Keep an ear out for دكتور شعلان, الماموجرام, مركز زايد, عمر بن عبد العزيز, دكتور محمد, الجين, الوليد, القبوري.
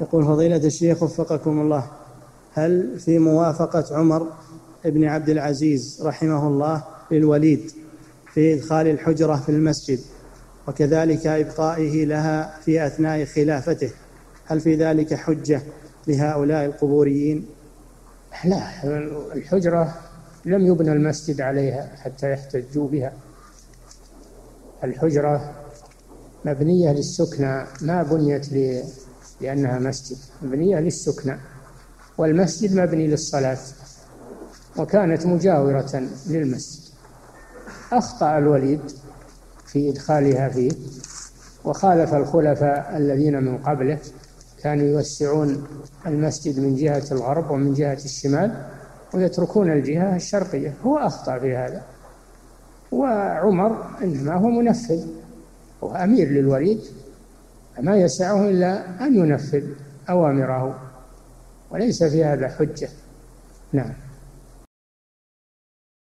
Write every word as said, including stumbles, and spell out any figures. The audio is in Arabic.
يقول فضيلة الشيخ وفقكم الله، هل في موافقة عمر بن عبد العزيز رحمه الله للوليد في إدخال الحجرة في المسجد وكذلك إبقائه لها في أثناء خلافته، هل في ذلك حجة لهؤلاء القبوريين؟ لا، الحجرة لم يبنى المسجد عليها حتى يحتجوا بها. الحجرة مبنية للسكنى، ما بنيت لأنها مسجد، مبنية للسكنى، والمسجد مبني للصلاة، وكانت مجاورة للمسجد. أخطأ الوليد في إدخالها فيه، وخالف الخلفاء الذين من قبله، كانوا يوسعون المسجد من جهة الغرب ومن جهة الشمال ويتركون الجهة الشرقية، هو أخطأ في هذا. وعمر إنما هو منفذ وأمير للوليد، ما يسعه إلا أن ينفذ أوامره، وليس في هذا حجة. نعم.